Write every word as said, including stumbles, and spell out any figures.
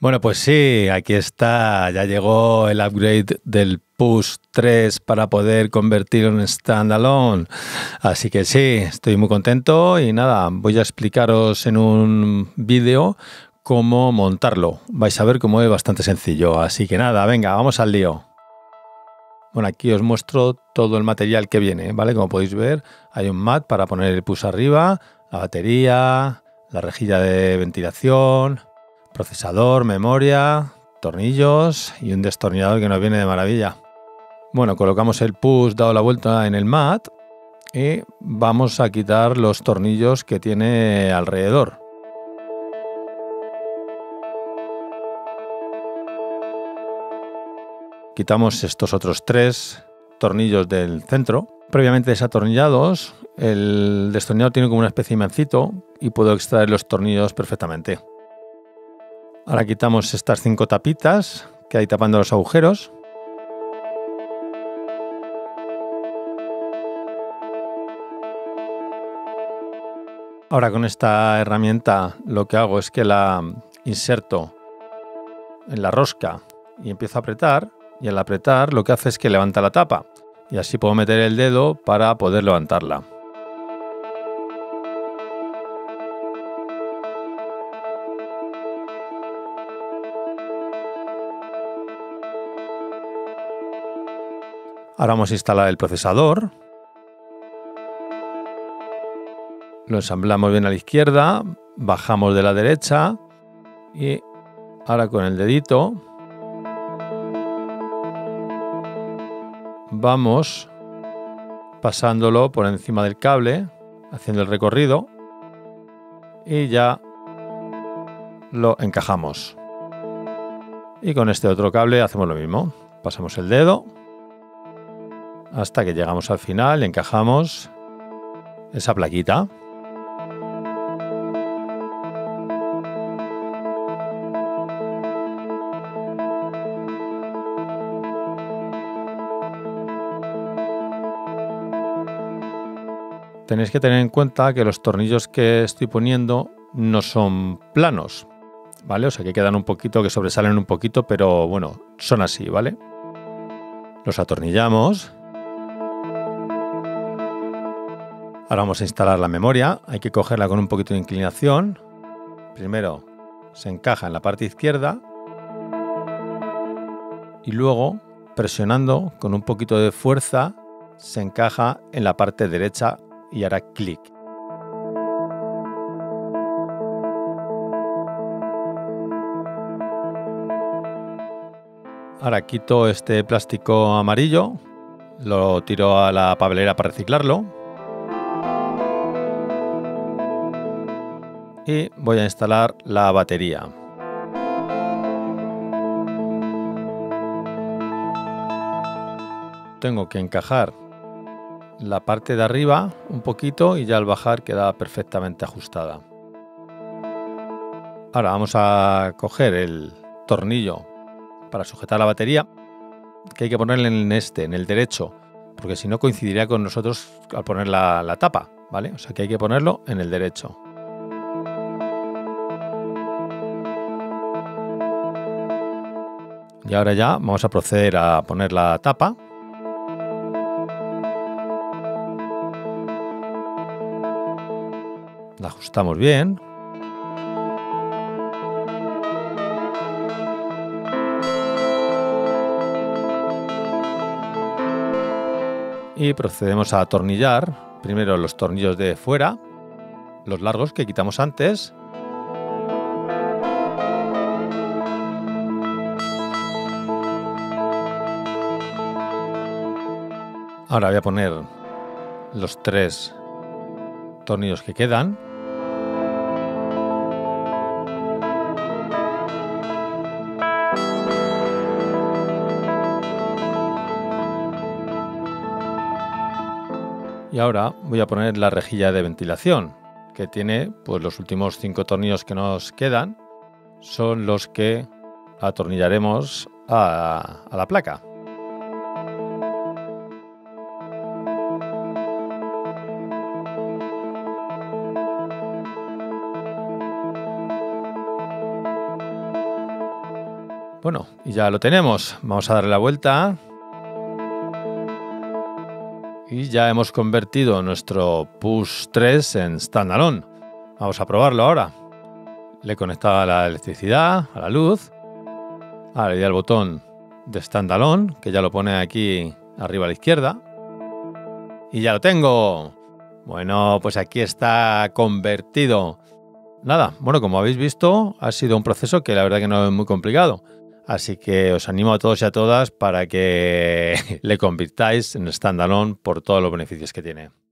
Bueno, pues sí, aquí está, ya llegó el upgrade del Push tres para poder convertirlo en standalone. Así que sí, estoy muy contento y nada, voy a explicaros en un vídeo cómo montarlo. Vais a ver cómo es bastante sencillo, así que nada, venga, vamos al lío. Bueno, aquí os muestro todo el material que viene, ¿vale? Como podéis ver, hay un mat para poner el push arriba, la batería, la rejilla de ventilación, procesador, memoria, tornillos y un destornillador que nos viene de maravilla. Bueno, colocamos el push dado la vuelta en el mat y vamos a quitar los tornillos que tiene alrededor. Quitamos estos otros tres tornillos del centro, previamente desatornillados. El destornillador tiene como una especie de imancito y puedo extraer los tornillos perfectamente. Ahora quitamos estas cinco tapitas que hay tapando los agujeros. Ahora con esta herramienta lo que hago es que la inserto en la rosca y empiezo a apretar. Y al apretar lo que hace es que levanta la tapa y así puedo meter el dedo para poder levantarla. Ahora vamos a instalar el procesador. Lo ensamblamos bien a la izquierda, bajamos de la derecha y ahora con el dedito vamos pasándolo por encima del cable, haciendo el recorrido y ya lo encajamos. Y con este otro cable hacemos lo mismo. Pasamos el dedo hasta que llegamos al final y encajamos esa plaquita. Tenéis que tener en cuenta que los tornillos que estoy poniendo no son planos, ¿vale? O sea, que quedan un poquito, que sobresalen un poquito, pero bueno, son así, ¿vale? Los atornillamos. Ahora vamos a instalar la memoria. Hay que cogerla con un poquito de inclinación. Primero se encaja en la parte izquierda y luego, presionando con un poquito de fuerza, se encaja en la parte derecha y hará clic. Ahora quito este plástico amarillo, lo tiro a la papelera para reciclarlo y voy a instalar la batería. Tengo que encajar la parte de arriba un poquito y ya al bajar queda perfectamente ajustada. Ahora vamos a coger el tornillo para sujetar la batería, que hay que ponerle en este, en el derecho, porque si no coincidirá con nosotros al poner la, la tapa, ¿vale? O sea que hay que ponerlo en el derecho. Y ahora ya vamos a proceder a poner la tapa. La ajustamos bien. Y procedemos a atornillar primero los tornillos de fuera, los largos que quitamos antes. Ahora voy a poner los tres tornillos que quedan. Y ahora voy a poner la rejilla de ventilación, que tiene pues los últimos cinco tornillos que nos quedan, son los que atornillaremos a, a la placa. Bueno, y ya lo tenemos. Vamos a darle la vuelta. Y ya hemos convertido nuestro Push tres en standalone. Vamos a probarlo ahora. Le he conectado a la electricidad, a la luz. Ahora le doy al botón de standalone, que ya lo pone aquí arriba a la izquierda. Y ya lo tengo. Bueno, pues aquí está convertido. Nada, bueno, como habéis visto, ha sido un proceso que la verdad que no es muy complicado. Así que os animo a todos y a todas para que le convirtáis en standalone por todos los beneficios que tiene.